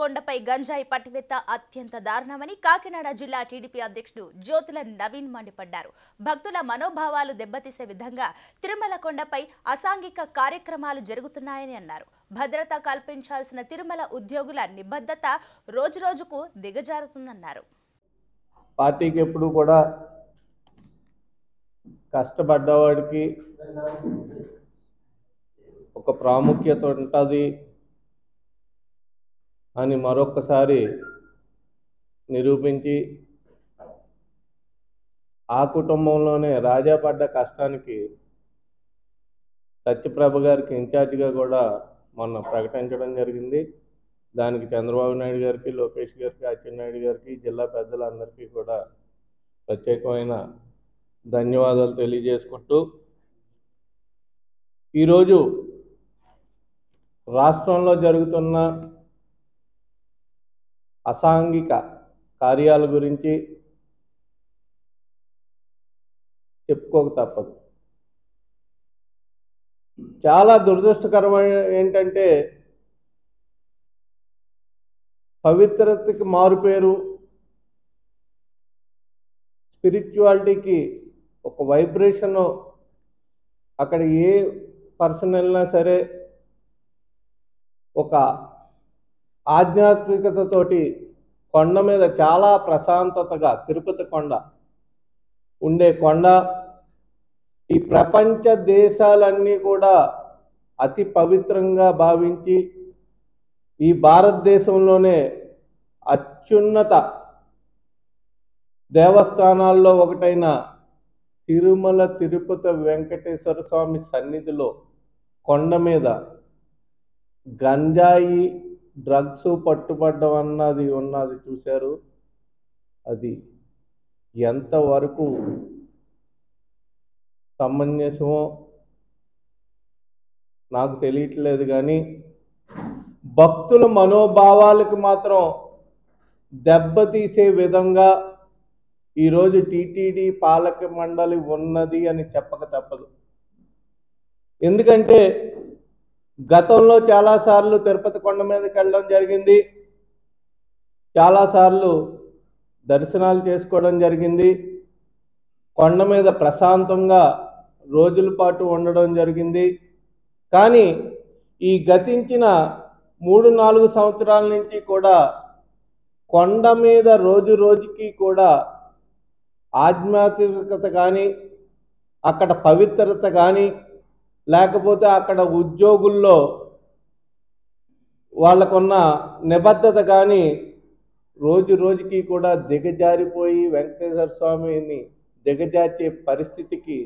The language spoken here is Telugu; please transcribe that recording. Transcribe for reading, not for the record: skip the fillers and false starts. కొండపై గంజాయి పట్టివేత అత్యంత దారుణమని కాకినాడ జిల్లా టీడీపీ అధ్యక్షుడు జ్యోతుల నవీన్ మండిపడ్డారు. భక్తుల మనోభావాలు దెబ్బతీసే విధంగా తిరుమల కొండపై అసాంఘిక కార్యక్రమాలు జరుగుతున్నాయని అన్నారు. భద్రత కల్పించాల్సిన తిరుమల ఉద్యోగుల నిబద్ధత రోజురోజుకు దిగజారుతుందన్నారు. పార్టీకి ఎప్పుడూ కూడా కష్టపడ్డవాడికి ఒక ప్రాముఖ్యత ఉంటుంది అని మరొకసారి నిరూపించి ఆ కుటుంబంలోనే రాజాపడ్డ కష్టానికి సత్యప్రభ గారికి ఇన్ఛార్జిగా కూడా మొన్న ప్రకటించడం జరిగింది. దానికి చంద్రబాబు నాయుడు గారికి, లోకేష్ గారికి, అచ్చెన్నాయుడు గారికి, జిల్లా పెద్దలందరికీ కూడా ప్రత్యేకమైన ధన్యవాదాలు తెలియజేసుకుంటూ, ఈరోజు రాష్ట్రంలో జరుగుతున్న అసాంఘిక కార్యాల గురించి చెప్పుకోక తప్పదు. చాలా దురదృష్టకరమైన ఏంటంటే, పవిత్రతకి మారుపేరు, స్పిరిచువాలిటీకి ఒక వైబ్రేషను అక్కడ ఏ పర్సన్ అయినా సరే ఒక ఆధ్యాత్మికతతోటి కొండ మీద చాలా ప్రశాంతతగా తిరుపతి కొండ ఉండే కొండ ఈ ప్రపంచ దేశాలన్నీ కూడా అతి పవిత్రంగా భావించి ఈ భారతదేశంలోనే అత్యున్నత దేవస్థానాల్లో ఒకటైన తిరుమల తిరుపతి వెంకటేశ్వర స్వామి సన్నిధిలో కొండ మీద గంజాయి డ్రగ్స్ పట్టుబడ్డం ఉన్నది చూశారు. అది ఎంతవరకు సమంజసమో నాకు తెలియట్లేదు, కానీ భక్తుల మనోభావాలకు మాత్రం దెబ్బతీసే విధంగా ఈరోజు టీటీడీ పాలక మండలి ఉన్నది అని చెప్పక తప్పదు. ఎందుకంటే గతంలో చాలాసార్లు తిరుపతి కొండ మీదకి వెళ్ళడం జరిగింది, చాలాసార్లు దర్శనాలు చేసుకోవడం జరిగింది, కొండ మీద ప్రశాంతంగా రోజుల పాటు ఉండడం జరిగింది. కానీ ఈ గతించిన 3-4 సంవత్సరాల నుంచి కూడా కొండ మీద రోజు రోజుకి కూడా ఆధ్యాత్మికత కానీ, అక్కడ పవిత్రత కానీ, లేకపోతే అక్కడ ఉద్యోగుల్లో వాళ్ళకున్న నిబద్ధత కానీ రోజు రోజుకి కూడా దిగజారిపోయి వెంకటేశ్వర స్వామిని దిగజార్చే పరిస్థితికి